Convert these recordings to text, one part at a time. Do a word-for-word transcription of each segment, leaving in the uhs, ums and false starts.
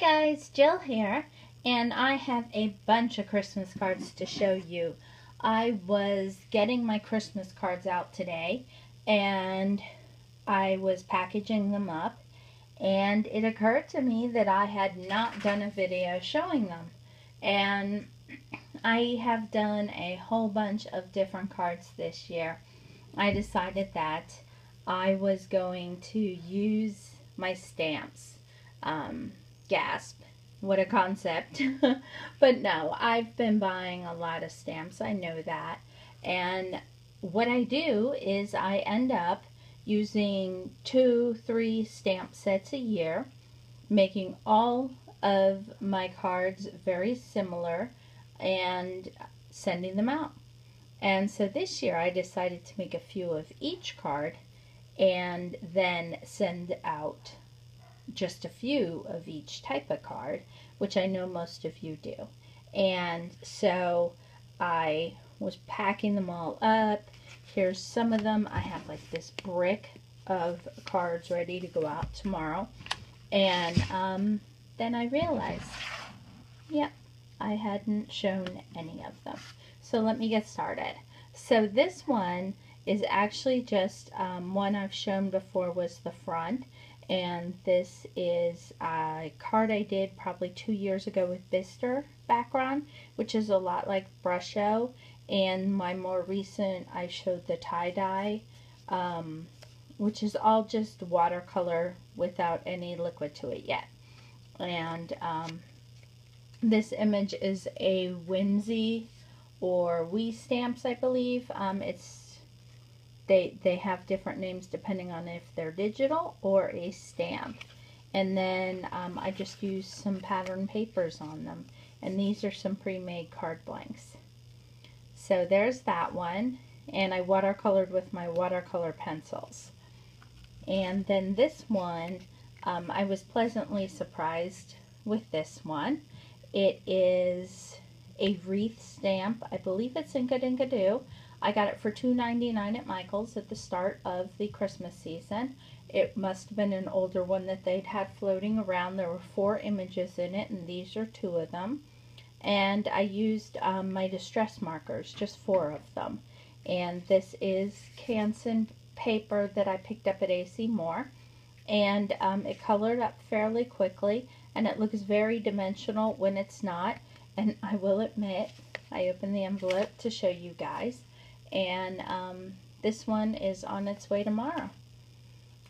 Hi guys, Jill here, and I have a bunch of Christmas cards to show you. I was getting my Christmas cards out today, and I was packaging them up, and it occurred to me that I had not done a video showing them. And I have done a whole bunch of different cards this year. I decided that I was going to use my stamps. Um, gasp, what a concept. But no, I've been buying a lot of stamps, I know that. And what I do is I end up using two, three stamp sets a year, making all of my cards very similar and sending them out. And so this year I decided to make a few of each card and then send out just a few of each type of card, which I know most of you do. And so I was packing them all up. Here's some of them. I have like this brick of cards ready to go out tomorrow. And um, then I realized, yep, I hadn't shown any of them. So let me get started. So this one is actually just um, one I've shown before, was the front. And this is a card I did probably two years ago with Bister background, which is a lot like Brusho. And my more recent, I showed the tie-dye, um, which is all just watercolor without any liquid to it yet. And um, this image is a Whimsy or Wee Stamps, I believe. Um, it's They, they have different names depending on if they're digital or a stamp. And then um, I just used some pattern papers on them. And these are some pre-made card blanks. So there's that one. And I watercolored with my watercolor pencils. And then this one, um, I was pleasantly surprised with this one. It is a wreath stamp. I believe it's Inkadinkadoo. I got it for two ninety-nine at Michael's at the start of the Christmas season. It must have been an older one that they'd had floating around. There were four images in it, and these are two of them. And I used um, my distress markers, just four of them. And this is Canson paper that I picked up at A C Moore. And um, it colored up fairly quickly, and it looks very dimensional when it's not. And I will admit, I opened the envelope to show you guys. And um, this one is on its way tomorrow.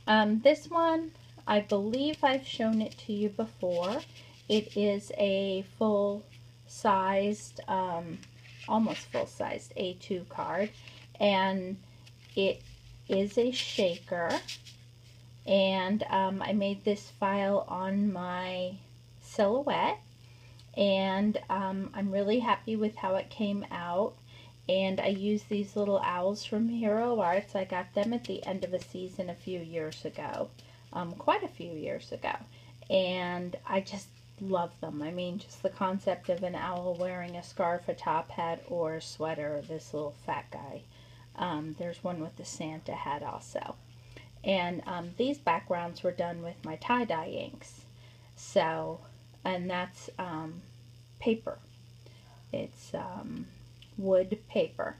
Um, this one, I believe I've shown it to you before. It is a full-sized, um, almost full-sized A two card. And it is a shaker. And um, I made this file on my Silhouette. And um, I'm really happy with how it came out. And I use these little owls from Hero Arts. I got them at the end of a season a few years ago. Um, quite a few years ago. And I just love them. I mean, just the concept of an owl wearing a scarf, a top hat, or a sweater. This little fat guy. Um, there's one with the Santa hat also. And um, these backgrounds were done with my tie-dye inks. So, and that's um, paper. It's... Um, wood paper.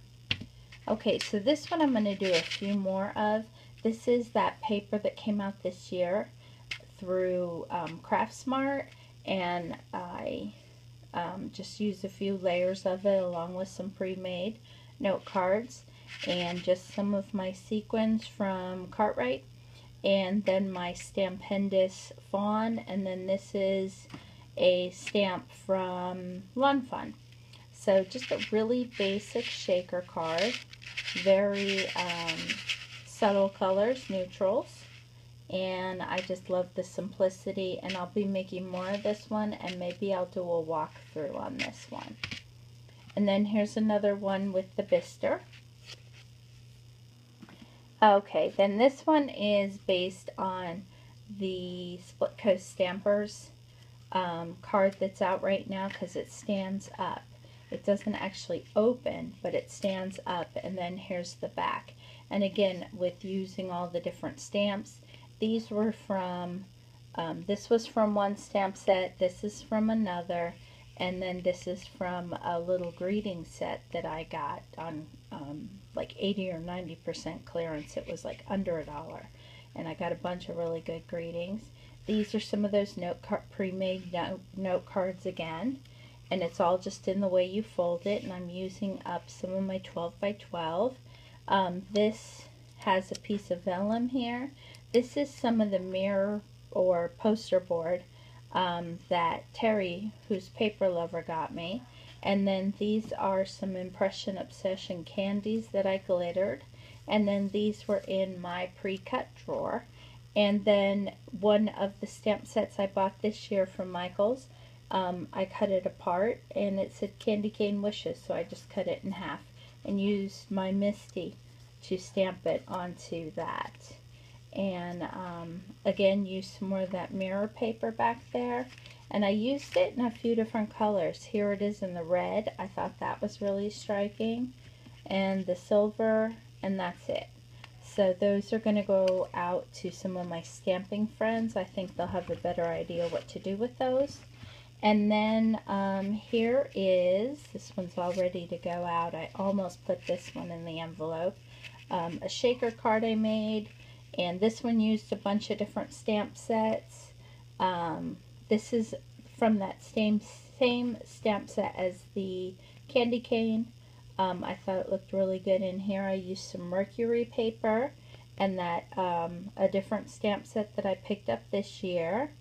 Okay, so this one I'm going to do a few more of. This is that paper that came out this year through um, Craftsmart, and I um, just used a few layers of it along with some pre-made note cards and just some of my sequins from Cartwright, and then my Stampendous Fawn, and then this is a stamp from Lawn Fawn. So just a really basic shaker card, very um, subtle colors, neutrals, and I just love the simplicity, and I'll be making more of this one, and maybe I'll do a walkthrough on this one. And then here's another one with the Bister. Okay, then this one is based on the Split Coast Stampers um, card that's out right now, because it stands up. It doesn't actually open, but it stands up, and then here's the back. And again, with using all the different stamps, these were from Um, this was from one stamp set, this is from another, and then this is from a little greeting set that I got on um, like eighty or ninety percent clearance. It was like under a dollar, and I got a bunch of really good greetings. These are some of those note card, pre-made note, note cards again, and it's all just in the way you fold it, and I'm using up some of my twelve by twelve. Um, this has a piece of vellum here. This is some of the mirror or poster board um, that Terry, who's paper lover, got me. And then these are some Impression Obsession candies that I glittered. And then these were in my pre-cut drawer. And then one of the stamp sets I bought this year from Michael's, um, I cut it apart and it said Candy Cane Wishes, so I just cut it in half and used my MISTI to stamp it onto that. And um, again, use some more of that mirror paper back there, and I used it in a few different colors. Here it is in the red. I thought that was really striking, and the silver, and that's it. So those are going to go out to some of my stamping friends. I think they'll have a better idea what to do with those. And then um, here is, this one's all ready to go out. I almost put this one in the envelope. Um, a shaker card I made. And this one used a bunch of different stamp sets. Um, this is from that same, same stamp set as the candy cane. Um, I thought it looked really good in here. I used some mercury paper and that um, a different stamp set that I picked up this year.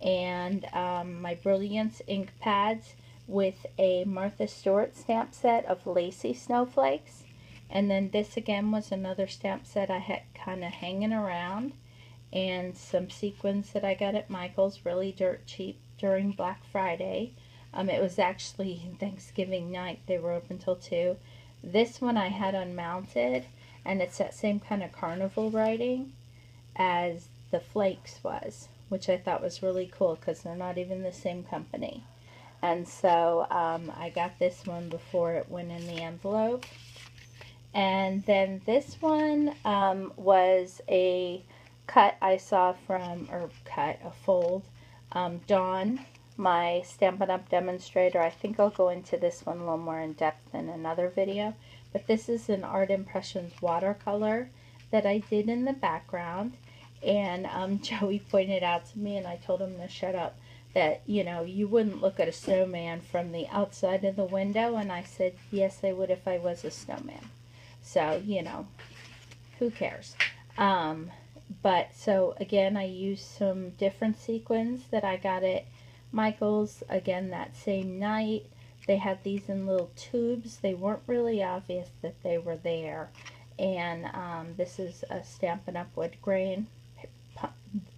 And um, my Brilliance ink pads with a Martha Stewart stamp set of lacy snowflakes. And then this again was another stamp set I had kind of hanging around, and some sequins that I got at Michael's really dirt cheap during Black Friday. Um, it was actually Thanksgiving night. They were open till two. This one I had unmounted, and it's that same kind of carnival writing as the flakes was, which I thought was really cool because they're not even the same company. And so um, I got this one before it went in the envelope. And then this one um, was a cut I saw from, or cut, a fold, um, Dawn, my Stampin' Up! Demonstrator. I think I'll go into this one a little more in depth in another video. But this is an Art Impressions watercolor that I did in the background. And um, Joey pointed out to me, and I told him to shut up, that, you know, you wouldn't look at a snowman from the outside of the window. And I said, yes, I would if I was a snowman. So, you know, who cares? Um, but, so, again, I used some different sequins that I got at Michael's, again, that same night. They had these in little tubes. They weren't really obvious that they were there. And um, this is a Stampin' Up! Wood grain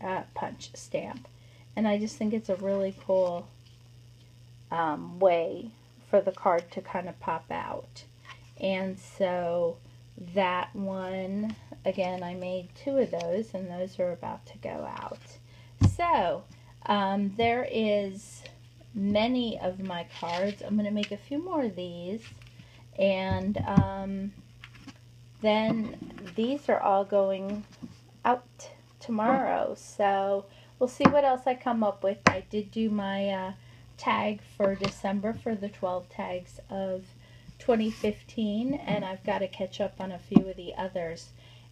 uh, punch stamp. And I just think it's a really cool um, way for the card to kind of pop out. And so that one, again, I made two of those, and those are about to go out. So um, there is many of my cards. I'm going to make a few more of these, and um, then these are all going out tomorrow. So we'll see what else I come up with. I did do my uh, tag for December for the twelve tags of twenty fifteen, and I've got to catch up on a few of the others.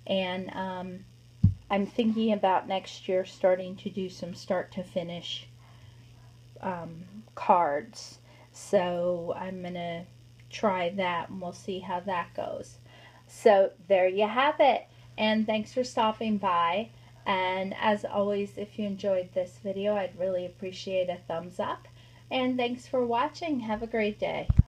And um, I'm thinking about next year starting to do some start to finish um, cards. So I'm going to try that, and we'll see how that goes. So there you have it. And thanks for stopping by. And as always, if you enjoyed this video, I'd really appreciate a thumbs up. And thanks for watching. Have a great day.